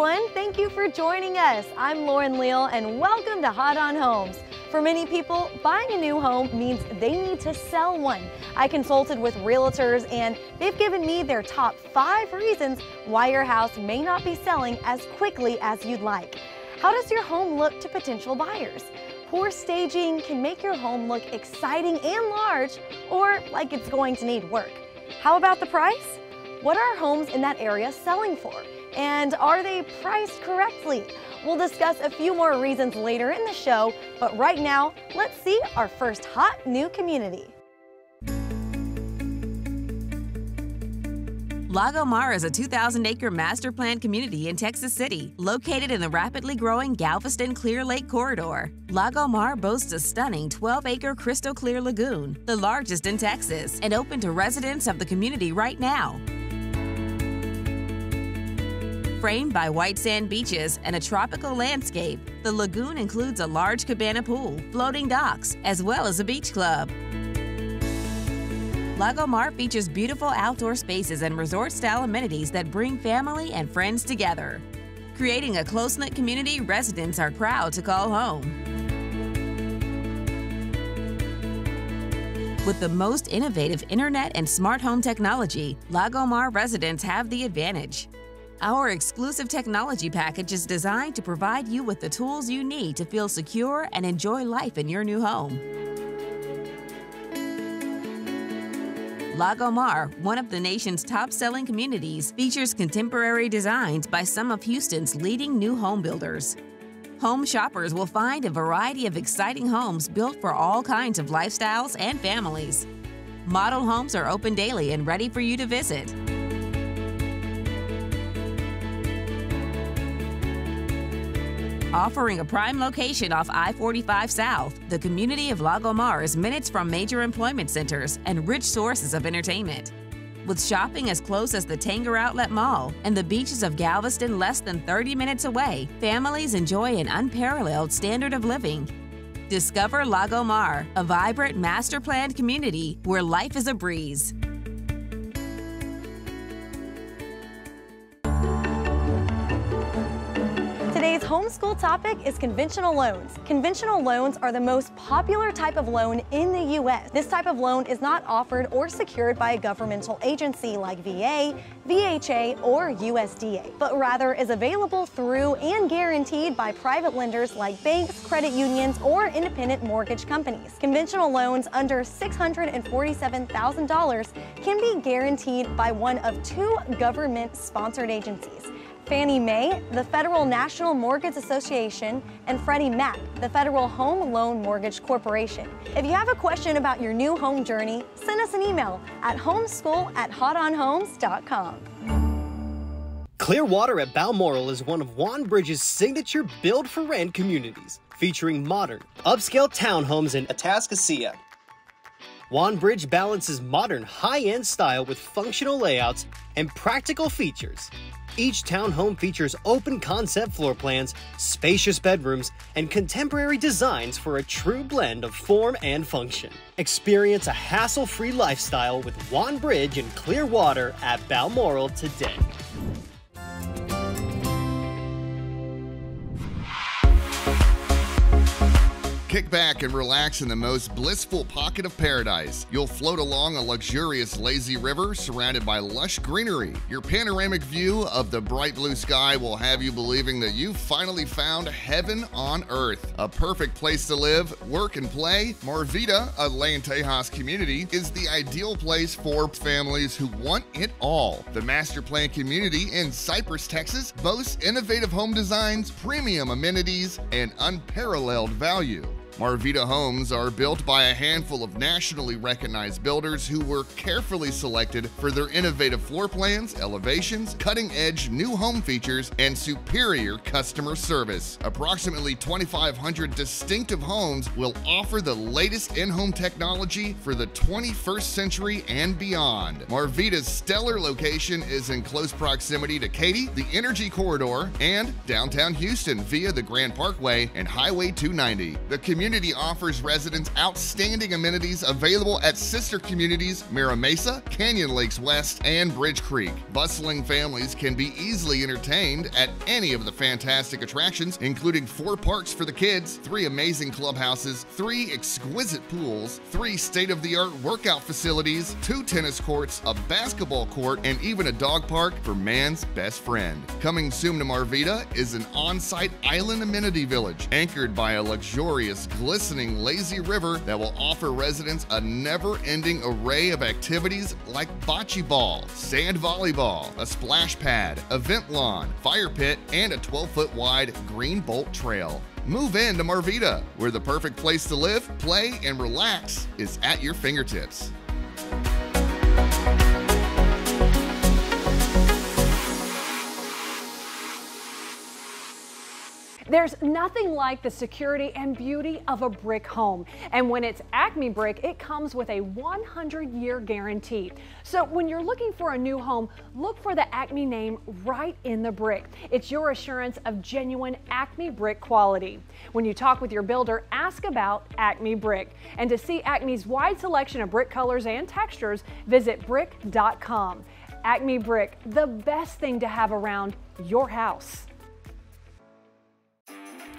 everyone. Thank you for joining us. I'm Lauren Leal and welcome to Hot On Homes. For many people, buying a new home means they need to sell one. I consulted with realtors and they've given me their top 5 reasons why your house may not be selling as quickly as you'd like. How does your home look to potential buyers? Poor staging can make your home look exciting and large, or like it's going to need work. How about the price? What are homes in that area selling for? And are they priced correctly? We'll discuss a few more reasons later in the show, but right now, let's see our first hot new community. Lago Mar is a 2,000-acre master-planned community in Texas City, located in the rapidly growing Galveston-Clear Lake corridor. Lago Mar boasts a stunning 12-acre crystal-clear lagoon, the largest in Texas, and open to residents of the community right now. Framed by white sand beaches and a tropical landscape, the lagoon includes a large cabana pool, floating docks, as well as a beach club. Lago Mar features beautiful outdoor spaces and resort-style amenities that bring family and friends together, creating a close-knit community residents are proud to call home. With the most innovative internet and smart home technology, Lago Mar residents have the advantage. Our exclusive technology package is designed to provide you with the tools you need to feel secure and enjoy life in your new home. Lago Mar, one of the nation's top-selling communities, features contemporary designs by some of Houston's leading new home builders. Home shoppers will find a variety of exciting homes built for all kinds of lifestyles and families. Model homes are open daily and ready for you to visit. Offering a prime location off I-45 South, the community of Lago Mar is minutes from major employment centers and rich sources of entertainment. With shopping as close as the Tanger Outlet Mall and the beaches of Galveston less than 30 minutes away, families enjoy an unparalleled standard of living. Discover Lago Mar, a vibrant, master-planned community where life is a breeze. Today's homeschool topic is conventional loans. Conventional loans are the most popular type of loan in the U.S. This type of loan is not offered or secured by a governmental agency like VA, VHA, or USDA, but rather is available through and guaranteed by private lenders like banks, credit unions, or independent mortgage companies. Conventional loans under $647,000 can be guaranteed by one of 2 government-sponsored agencies: Fannie Mae, the Federal National Mortgage Association, and Freddie Mac, the Federal Home Loan Mortgage Corporation. If you have a question about your new home journey, send us an email at homeschool@hotonhomes.com. Clearwater at Balmoral is one of Wan Bridge's signature build-for-rent communities, featuring modern, upscale townhomes in Atascasilla. Wan Bridge balances modern, high-end style with functional layouts and practical features. Each townhome features open concept floor plans, spacious bedrooms, and contemporary designs for a true blend of form and function. Experience a hassle-free lifestyle with Wan Bridge and Clearwater at Balmoral today. Kick back and relax in the most blissful pocket of paradise. You'll float along a luxurious lazy river surrounded by lush greenery. Your panoramic view of the bright blue sky will have you believing that you've finally found heaven on earth. A perfect place to live, work, and play, Marvida, a Lantejas community, is the ideal place for families who want it all. The master plan community in Cypress, Texas boasts innovative home designs, premium amenities, and unparalleled value. Marvida homes are built by a handful of nationally recognized builders who were carefully selected for their innovative floor plans, elevations, cutting-edge new home features, and superior customer service. Approximately 2,500 distinctive homes will offer the latest in-home technology for the 21st century and beyond. Marvida's stellar location is in close proximity to Katy, the Energy Corridor, and downtown Houston via the Grand Parkway and Highway 290. The community community offers residents outstanding amenities available at sister communities Mira Mesa, Canyon Lakes West, and Bridge Creek. Bustling families can be easily entertained at any of the fantastic attractions, including 4 parks for the kids, 3 amazing clubhouses, 3 exquisite pools, 3 state-of-the-art workout facilities, 2 tennis courts, a basketball court, and even a dog park for man's best friend. Coming soon to Marvida is an on-site island amenity village anchored by a luxurious, glistening, lazy river that will offer residents a never-ending array of activities like bocce ball, sand volleyball, a splash pad, event lawn, fire pit, and a 12-foot-wide Greenbelt trail. Move in to Marvida, where the perfect place to live, play, and relax is at your fingertips. There's nothing like the security and beauty of a brick home. And when it's Acme Brick, it comes with a 100-year guarantee. So when you're looking for a new home, look for the Acme name right in the brick. It's your assurance of genuine Acme Brick quality. When you talk with your builder, ask about Acme Brick. And to see Acme's wide selection of brick colors and textures, visit brick.com. Acme Brick, the best thing to have around your house.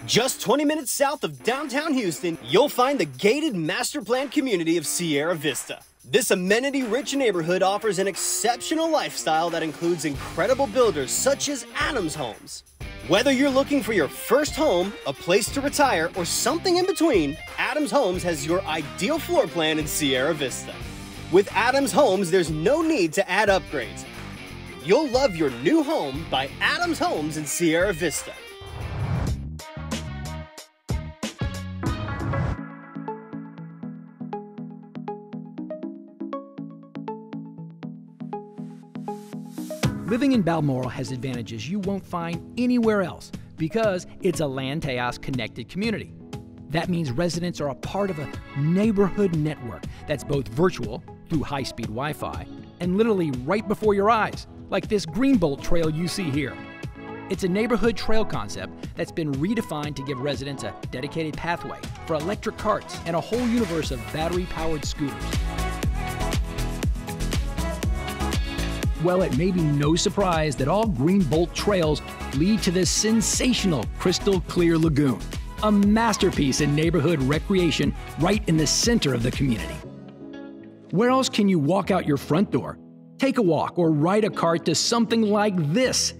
Just 20 minutes south of downtown Houston, you'll find the gated master plan community of Sierra Vista. This amenity-rich neighborhood offers an exceptional lifestyle that includes incredible builders such as Adams Homes. Whether you're looking for your first home, a place to retire, or something in between, Adams Homes has your ideal floor plan in Sierra Vista. With Adams Homes, there's no need to add upgrades. You'll love your new home by Adams Homes in Sierra Vista. Living in Balmoral has advantages you won't find anywhere else because it's a Lantejas connected community. That means residents are a part of a neighborhood network that's both virtual, through high-speed Wi-Fi, and literally right before your eyes, like this Greenbelt trail you see here. It's a neighborhood trail concept that's been redefined to give residents a dedicated pathway for electric carts and a whole universe of battery-powered scooters. Well, it may be no surprise that all Greenbelt trails lead to this sensational crystal clear lagoon, a masterpiece in neighborhood recreation right in the center of the community. Where else can you walk out your front door, take a walk, or ride a cart to something like this?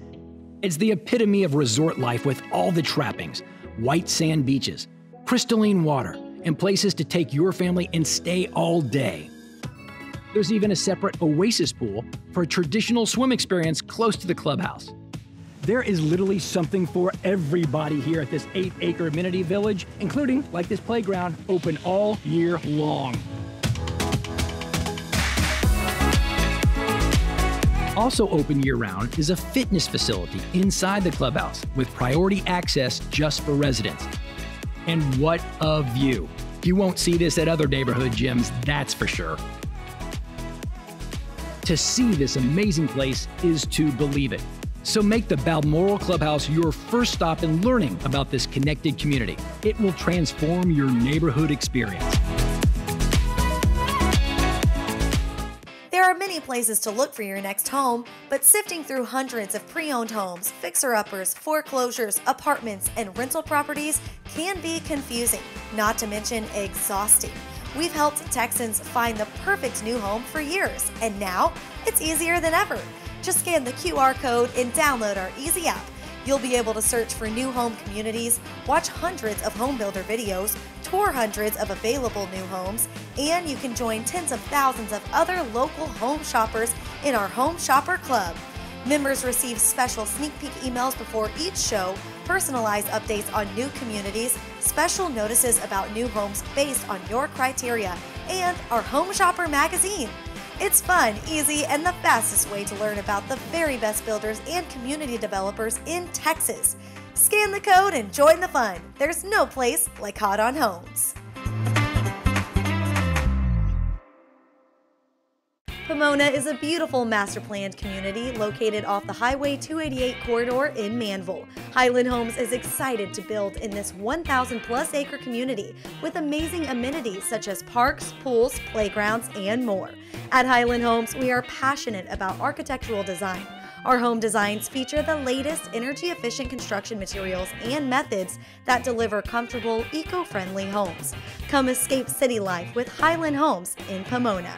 It's the epitome of resort life with all the trappings, white sand beaches, crystalline water, and places to take your family and stay all day. There's even a separate oasis pool for a traditional swim experience close to the clubhouse. There is literally something for everybody here at this 8-acre amenity village, including, like this playground, open all year long. Also open year-round is a fitness facility inside the clubhouse with priority access just for residents. And what a view! You won't see this at other neighborhood gyms, that's for sure. To see this amazing place is to believe it. So make the Balmoral Clubhouse your first stop in learning about this connected community. It will transform your neighborhood experience. There are many places to look for your next home, but sifting through hundreds of pre-owned homes, fixer-uppers, foreclosures, apartments, and rental properties can be confusing, not to mention exhausting. We've helped Texans find the perfect new home for years, and now it's easier than ever. Just scan the QR code and download our easy app. You'll be able to search for new home communities, watch hundreds of home builder videos, tour hundreds of available new homes, and you can join tens of thousands of other local home shoppers in our Home Shopper Club. Members receive special sneak peek emails before each show, personalized updates on new communities, special notices about new homes based on your criteria, and our Home Shopper magazine. It's fun, easy, and the fastest way to learn about the very best builders and community developers in Texas. Scan the code and join the fun. There's no place like Hot on Homes. Pomona is a beautiful master-planned community located off the Highway 288 corridor in Manvel. Highland Homes is excited to build in this 1,000-plus acre community with amazing amenities such as parks, pools, playgrounds, and more. At Highland Homes, we are passionate about architectural design. Our home designs feature the latest energy-efficient construction materials and methods that deliver comfortable, eco-friendly homes. Come escape city life with Highland Homes in Pomona.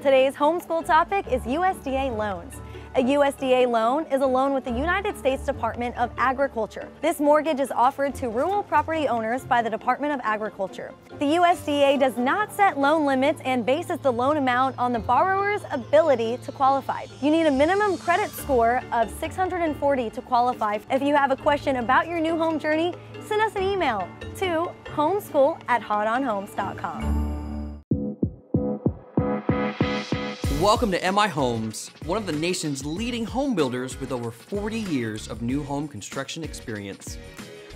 Today's homeschool topic is USDA loans. A USDA loan is a loan with the United States Department of Agriculture. This mortgage is offered to rural property owners by the Department of Agriculture. The USDA does not set loan limits and bases the loan amount on the borrower's ability to qualify. You need a minimum credit score of 640 to qualify. If you have a question about your new home journey, send us an email to homeschool@hotonhomes.com. Welcome to MI Homes, one of the nation's leading home builders with over 40 years of new home construction experience.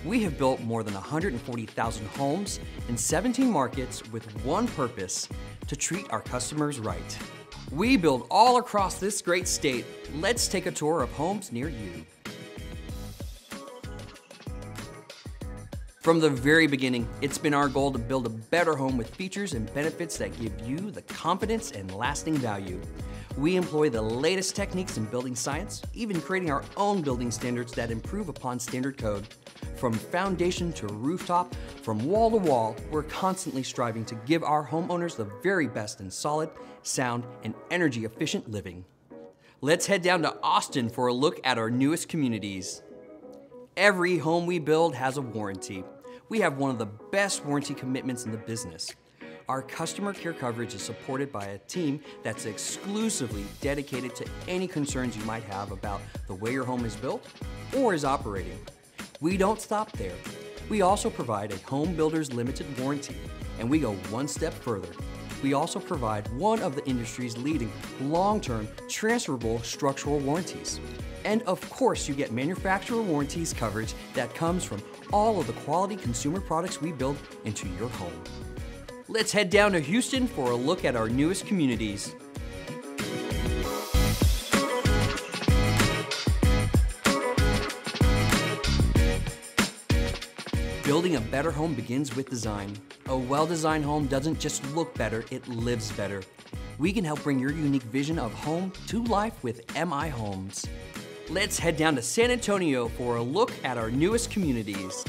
We have built more than 140,000 homes in 17 markets with one purpose: to treat our customers right. We build all across this great state. Let's take a tour of homes near you. From the very beginning, it's been our goal to build a better home with features and benefits that give you the confidence and lasting value. We employ the latest techniques in building science, even creating our own building standards that improve upon standard code. From foundation to rooftop, from wall to wall, we're constantly striving to give our homeowners the very best in solid, sound, and energy-efficient living. Let's head down to Austin for a look at our newest communities. Every home we build has a warranty. We have one of the best warranty commitments in the business. Our customer care coverage is supported by a team that's exclusively dedicated to any concerns you might have about the way your home is built or is operating. We don't stop there. We also provide a home builder's limited warranty, and we go one step further. We also provide one of the industry's leading long-term transferable structural warranties. And of course, you get manufacturer warranties coverage that comes from all of the quality consumer products we build into your home. Let's head down to Houston for a look at our newest communities. Building a better home begins with design. A well-designed home doesn't just look better, it lives better. We can help bring your unique vision of home to life with MI Homes. Let's head down to San Antonio for a look at our newest communities.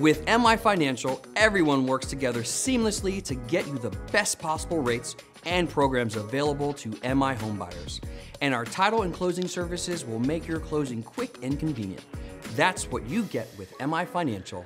With MI Financial, everyone works together seamlessly to get you the best possible rates and programs available to MI homebuyers. And our title and closing services will make your closing quick and convenient. That's what you get with MI Financial.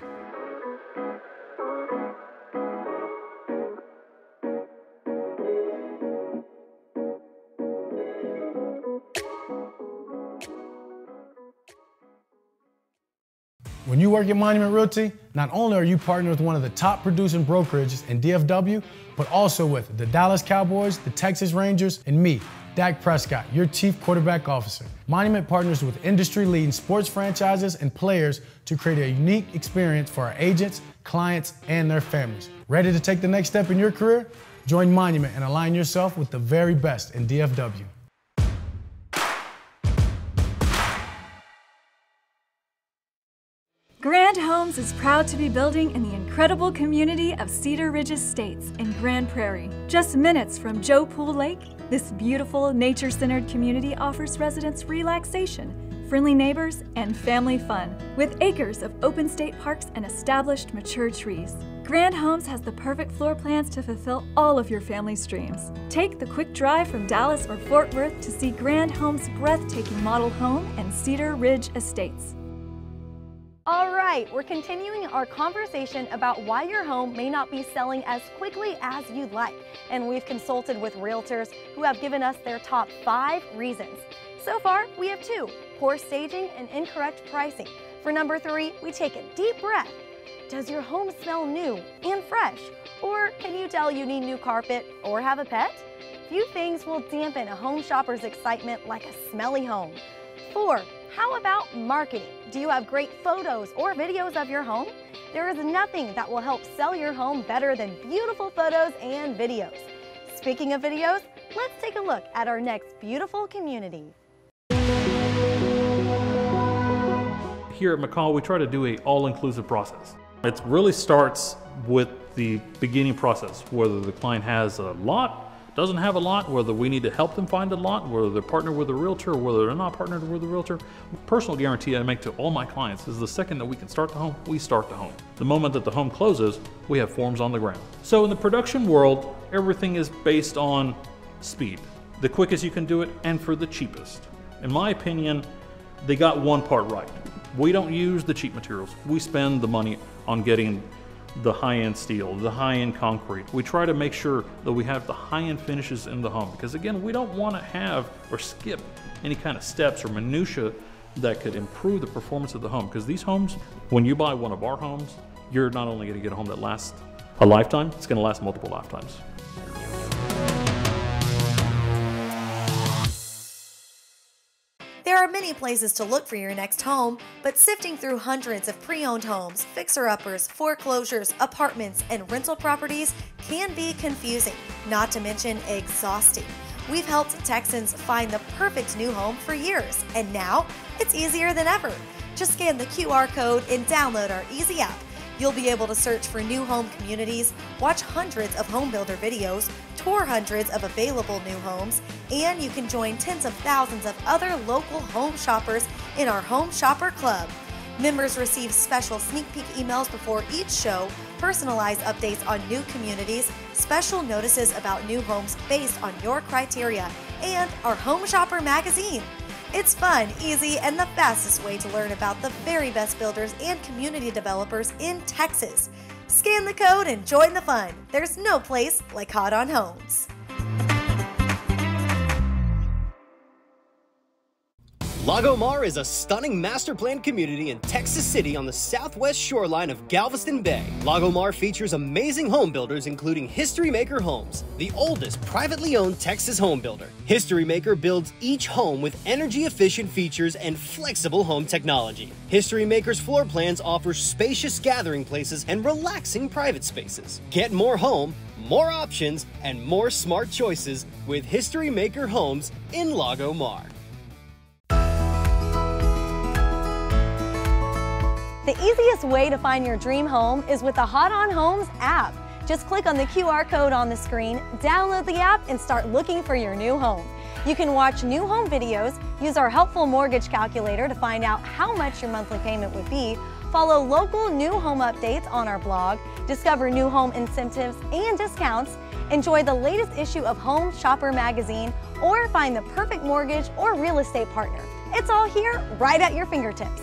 When you work at Monument Realty, not only are you partnered with one of the top producing brokerages in DFW, but also with the Dallas Cowboys, the Texas Rangers, and me, Dak Prescott, your chief quarterback officer. Monument partners with industry-leading sports franchises and players to create a unique experience for our agents, clients, and their families. Ready to take the next step in your career? Join Monument and align yourself with the very best in DFW. Grand Homes is proud to be building in the incredible community of Cedar Ridge Estates in Grand Prairie. Just minutes from Joe Pool Lake, this beautiful nature-centered community offers residents relaxation, friendly neighbors, and family fun, with acres of open state parks and established mature trees. Grand Homes has the perfect floor plans to fulfill all of your family's dreams. Take the quick drive from Dallas or Fort Worth to see Grand Homes' breathtaking model home and Cedar Ridge Estates. All right, we're continuing our conversation about why your home may not be selling as quickly as you'd like. And we've consulted with realtors who have given us their top 5 reasons. So far, we have 2, poor staging and incorrect pricing. For number 3, we take a deep breath. Does your home smell new and fresh? Or can you tell you need new carpet or have a pet? Few things will dampen a home shopper's excitement like a smelly home. 4, How about marketing? Do you have great photos or videos of your home? There is nothing that will help sell your home better than beautiful photos and videos. Speaking of videos, let's take a look at our next beautiful community. Here at McCall, we try to do an all-inclusive process. It really starts with the beginning process, whether the client has a lot, doesn't have a lot, whether we need to help them find a lot, whether they're partnered with a realtor, whether they're not partnered with a realtor. Personal guarantee I make to all my clients is the second that we can start the home, we start the home. The moment that the home closes, we have forms on the ground. So in the production world, everything is based on speed, the quickest you can do it, and for the cheapest. In my opinion, they got one part right. We don't use the cheap materials. We spend the money on getting the high-end steel, the high-end concrete. We try to make sure that we have the high-end finishes in the home because, again, we don't want to have or skip any kind of steps or minutia that could improve the performance of the home. Because these homes, when you buy one of our homes, you're not only going to get a home that lasts a lifetime, it's going to last multiple lifetimes. There are many places to look for your next home, but sifting through hundreds of pre-owned homes, fixer-uppers, foreclosures, apartments, and rental properties can be confusing, not to mention exhausting. We've helped Texans find the perfect new home for years, and now it's easier than ever. Just scan the QR code and download our easy app. You'll be able to search for new home communities, watch hundreds of home builder videos, tour hundreds of available new homes, and you can join tens of thousands of other local home shoppers in our Home Shopper Club. Members receive special sneak peek emails before each show, personalized updates on new communities, special notices about new homes based on your criteria, and our Home Shopper magazine. It's fun, easy, and the fastest way to learn about the very best builders and community developers in Texas. Scan the code and join the fun. There's no place like Hot On Homes. Lago Mar is a stunning master-planned community in Texas City on the southwest shoreline of Galveston Bay. Lago Mar features amazing home builders including History Maker Homes, the oldest privately owned Texas home builder. History Maker builds each home with energy-efficient features and flexible home technology. History Maker's floor plans offer spacious gathering places and relaxing private spaces. Get more home, more options, and more smart choices with History Maker Homes in Lago Mar. The easiest way to find your dream home is with the Hot On Homes app. Just click on the QR code on the screen, download the app, and start looking for your new home. You can watch new home videos, use our helpful mortgage calculator to find out how much your monthly payment would be, follow local new home updates on our blog, discover new home incentives and discounts, enjoy the latest issue of Home Shopper magazine, or find the perfect mortgage or real estate partner. It's all here, right at your fingertips.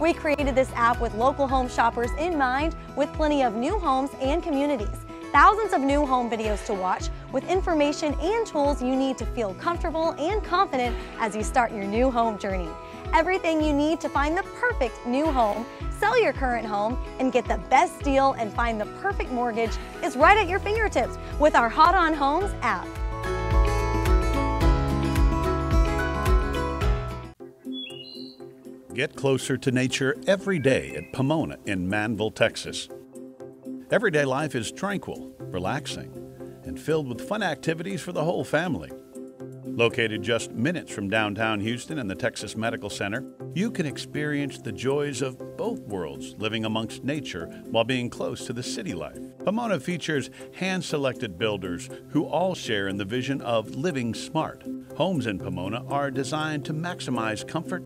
We created this app with local home shoppers in mind, with plenty of new homes and communities, thousands of new home videos to watch, with information and tools you need to feel comfortable and confident as you start your new home journey. Everything you need to find the perfect new home, sell your current home, and get the best deal and find the perfect mortgage is right at your fingertips with our Hot On Homes app. Get closer to nature every day at Pomona in Manvel, Texas. Everyday life is tranquil, relaxing, and filled with fun activities for the whole family. Located just minutes from downtown Houston and the Texas Medical Center, you can experience the joys of both worlds living amongst nature while being close to the city life. Pomona features hand-selected builders who all share in the vision of living smart. Homes in Pomona are designed to maximize comfort,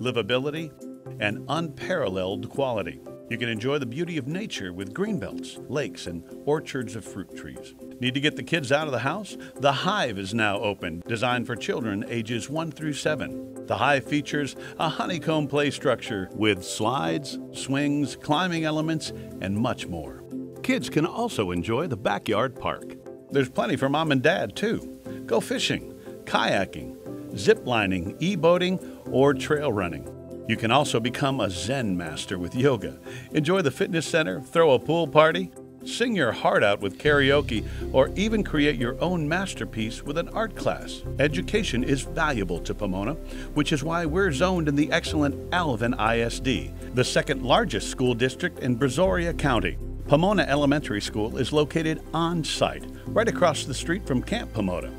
livability, and unparalleled quality. You can enjoy the beauty of nature with greenbelts, lakes, and orchards of fruit trees. Need to get the kids out of the house? The Hive is now open, designed for children ages 1 through 7. The Hive features a honeycomb play structure with slides, swings, climbing elements, and much more. Kids can also enjoy the backyard park. There's plenty for mom and dad too. Go fishing, kayaking, zip lining, e-boating, or trail running. You can also become a Zen master with yoga, enjoy the fitness center, throw a pool party, Sing your heart out with karaoke, or even create your own masterpiece with an art class. Education is valuable to Pomona, which is why we're zoned in the excellent Alvin ISD, the second largest school district in Brazoria County. Pomona Elementary School is located on site, right across the street from Camp Pomona.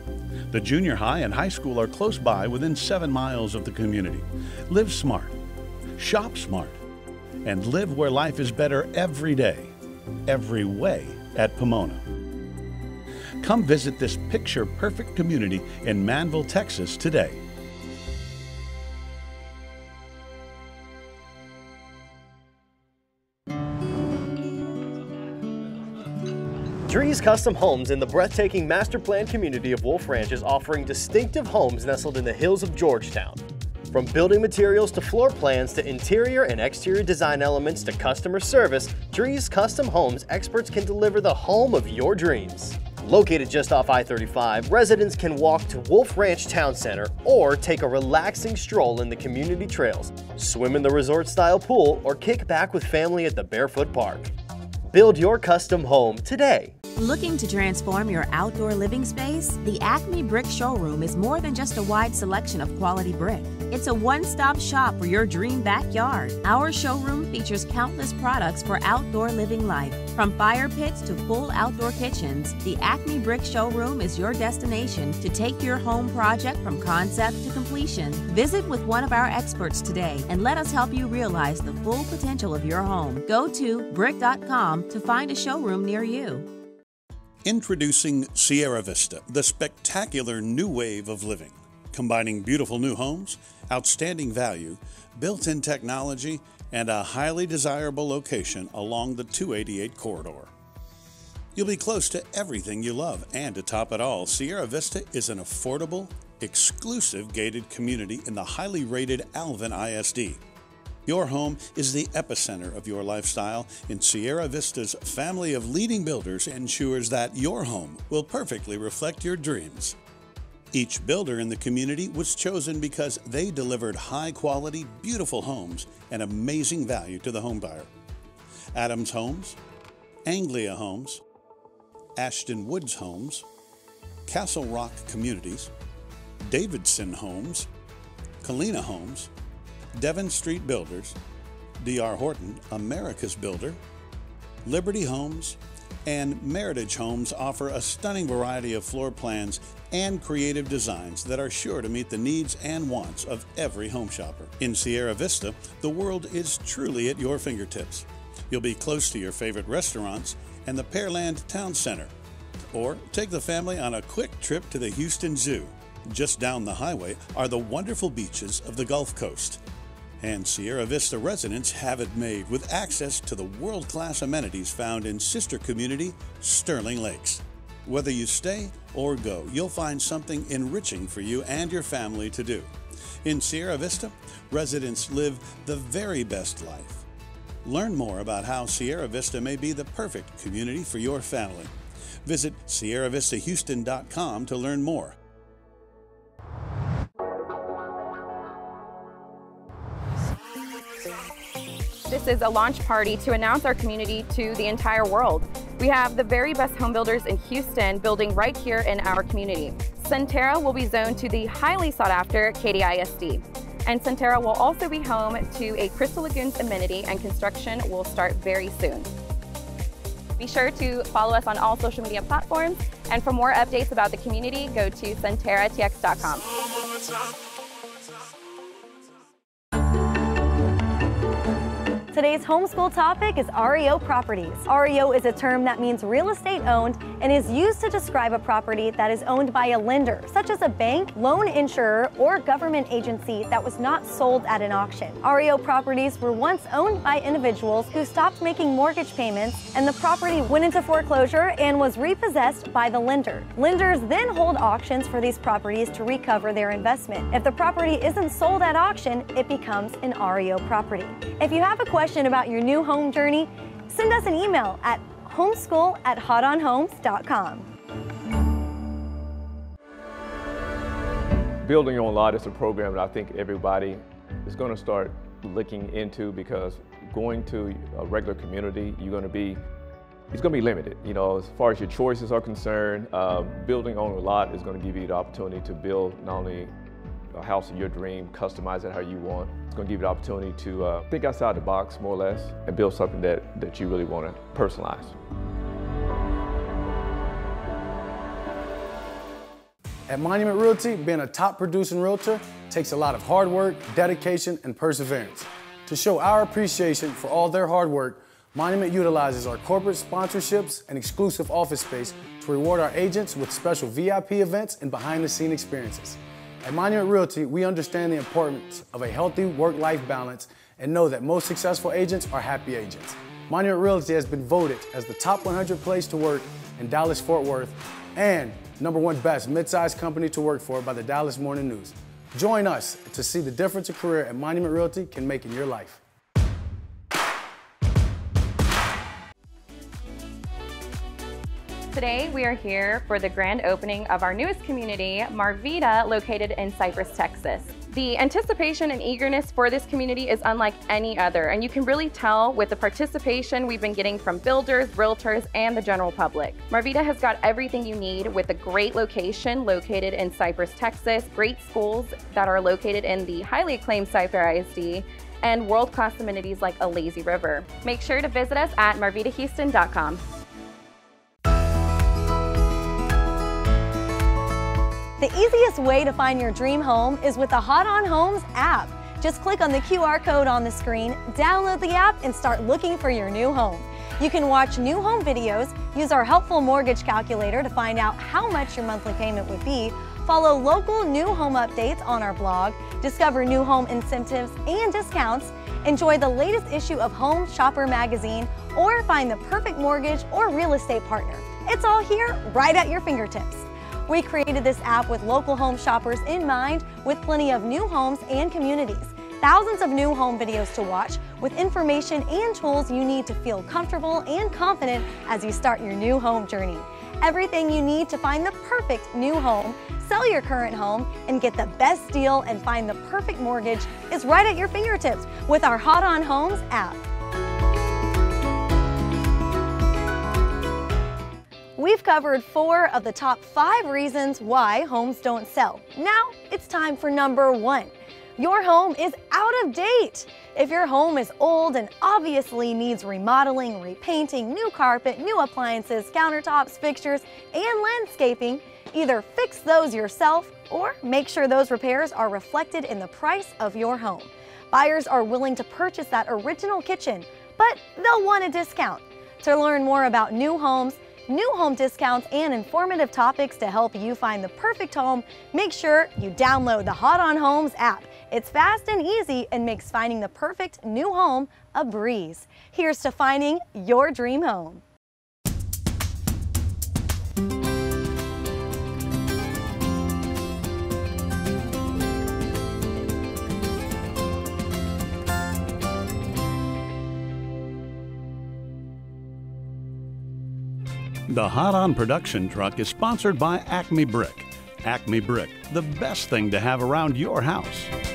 The junior high and high school are close by within 7 miles of the community. Live smart, shop smart, and live where life is better every day, every way at Pomona. Come visit this picture-perfect community in Manvel, Texas today. Drees Custom Homes in the breathtaking master-planned community of Wolf Ranch is offering distinctive homes nestled in the hills of Georgetown. From building materials to floor plans to interior and exterior design elements to customer service, Drees Custom Homes experts can deliver the home of your dreams. Located just off I-35, residents can walk to Wolf Ranch Town Center or take a relaxing stroll in the community trails, swim in the resort-style pool, or kick back with family at the Barefoot Park. Build your custom home today. Looking to transform your outdoor living space? The Acme Brick Showroom is more than just a wide selection of quality brick. It's a one-stop shop for your dream backyard. Our showroom features countless products for outdoor living life. From fire pits to full outdoor kitchens, the Acme Brick Showroom is your destination to take your home project from concept to completion. Visit with one of our experts today and let us help you realize the full potential of your home. Go to brick.com to find a showroom near you. Introducing Sierra Vista, the spectacular new wave of living, combining beautiful new homes, outstanding value, built-in technology, and a highly desirable location along the 288 corridor. You'll be close to everything you love, and to top it all, Sierra Vista is an affordable, exclusive gated community in the highly rated Alvin ISD. Your home is the epicenter of your lifestyle, and Sierra Vista's family of leading builders ensures that your home will perfectly reflect your dreams. Each builder in the community was chosen because they delivered high-quality, beautiful homes and amazing value to the homebuyer. Adams Homes, Anglia Homes, Ashton Woods Homes, Castle Rock Communities, Davidson Homes, Kalina Homes, Devon Street Builders, D.R. Horton, America's Builder, Liberty Homes, and Meritage Homes offer a stunning variety of floor plans and creative designs that are sure to meet the needs and wants of every home shopper. In Sierra Vista, the world is truly at your fingertips. You'll be close to your favorite restaurants and the Pearland Town Center, or take the family on a quick trip to the Houston Zoo. Just down the highway are the wonderful beaches of the Gulf Coast. And Sierra Vista residents have it made with access to the world-class amenities found in sister community Sterling Lakes. Whether you stay or go, you'll find something enriching for you and your family to do. In Sierra Vista, residents live the very best life. Learn more about how Sierra Vista may be the perfect community for your family. Visit SierraVistaHouston.com to learn more. This is a launch party to announce our community to the entire world. We have the very best home builders in Houston building right here in our community. Sunterra will be zoned to the highly sought after Katy ISD. And Sunterra will also be home to a Crystal Lagoons amenity, and construction will start very soon. Be sure to follow us on all social media platforms, and for more updates about the community, go to sunterratx.com. Today's homeschool topic is REO properties. REO is a term that means real estate owned and is used to describe a property that is owned by a lender, such as a bank, loan insurer, or government agency that was not sold at an auction. REO properties were once owned by individuals who stopped making mortgage payments, and the property went into foreclosure and was repossessed by the lender. Lenders then hold auctions for these properties to recover their investment. If the property isn't sold at auction, it becomes an REO property. If you have a question about your new home journey, send us an email at homeschool@hotonhomes.com. Building on lot is a program that I think everybody is going to start looking into, because going to a regular community, you're going to be it's going to be limited, you know, as far as your choices are concerned. Building on a lot is going to give you the opportunity to build not only a house of your dream, customize it how you want. It's going to give you the opportunity to think outside the box, more or less, and build something that you really want to personalize. At Monument Realty, being a top producing realtor takes a lot of hard work, dedication, and perseverance. To show our appreciation for all their hard work, Monument utilizes our corporate sponsorships and exclusive office space to reward our agents with special VIP events and behind-the-scenes experiences. At Monument Realty, we understand the importance of a healthy work-life balance and know that most successful agents are happy agents. Monument Realty has been voted as the top 100 place to work in Dallas-Fort Worth and #1 best mid-sized company to work for by the Dallas Morning News. Join us to see the difference a career at Monument Realty can make in your life. Today we are here for the grand opening of our newest community, Marvida, located in Cypress, Texas. The anticipation and eagerness for this community is unlike any other, and you can really tell with the participation we've been getting from builders, realtors, and the general public. Marvida has got everything you need with a great location located in Cypress, Texas, great schools that are located in the highly acclaimed Cypress ISD, and world-class amenities like a lazy river. Make sure to visit us at marvidahouston.com. The easiest way to find your dream home is with the HotOnHomes app. Just click on the QR code on the screen, download the app, and start looking for your new home. You can watch new home videos, use our helpful mortgage calculator to find out how much your monthly payment would be, follow local new home updates on our blog, discover new home incentives and discounts, enjoy the latest issue of Home Shopper magazine, or find the perfect mortgage or real estate partner. It's all here, right at your fingertips. We created this app with local home shoppers in mind, with plenty of new homes and communities, thousands of new home videos to watch, with information and tools you need to feel comfortable and confident as you start your new home journey. Everything you need to find the perfect new home, sell your current home, and get the best deal and find the perfect mortgage is right at your fingertips with our HotOnHomes app. We've covered 4 of the top 5 reasons why homes don't sell. Now it's time for #1. Your home is out of date. If your home is old and obviously needs remodeling, repainting, new carpet, new appliances, countertops, fixtures, and landscaping, either fix those yourself or make sure those repairs are reflected in the price of your home. Buyers are willing to purchase that original kitchen, but they'll want a discount. To learn more about new homes, new home discounts, and informative topics to help you find the perfect home, make sure you download the HotOnHomes app. It's fast and easy and makes finding the perfect new home a breeze. Here's to finding your dream home. The Hot On production truck is sponsored by Acme Brick. Acme Brick, the best thing to have around your house.